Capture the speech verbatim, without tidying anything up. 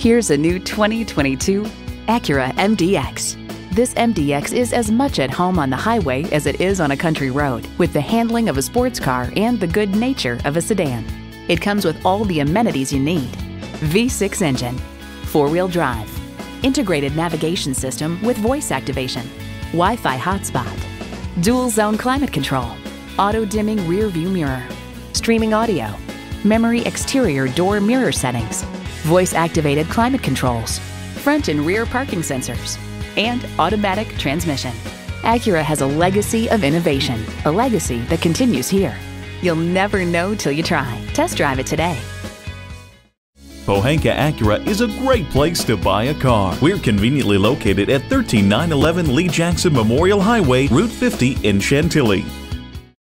Here's a new twenty twenty-two Acura M D X. This M D X is as much at home on the highway as it is on a country road, with the handling of a sports car and the good nature of a sedan. It comes with all the amenities you need. V six engine, four-wheel drive, integrated navigation system with voice activation, Wi-Fi hotspot, dual zone climate control, auto-dimming rear view mirror, streaming audio, memory exterior door mirror settings, voice-activated climate controls, front and rear parking sensors, and automatic transmission. Acura has a legacy of innovation, a legacy that continues here. You'll never know till you try. Test drive it today. Pohanka Acura is a great place to buy a car. We're conveniently located at thirteen nine eleven Lee Jackson Memorial Highway, Route fifty in Chantilly.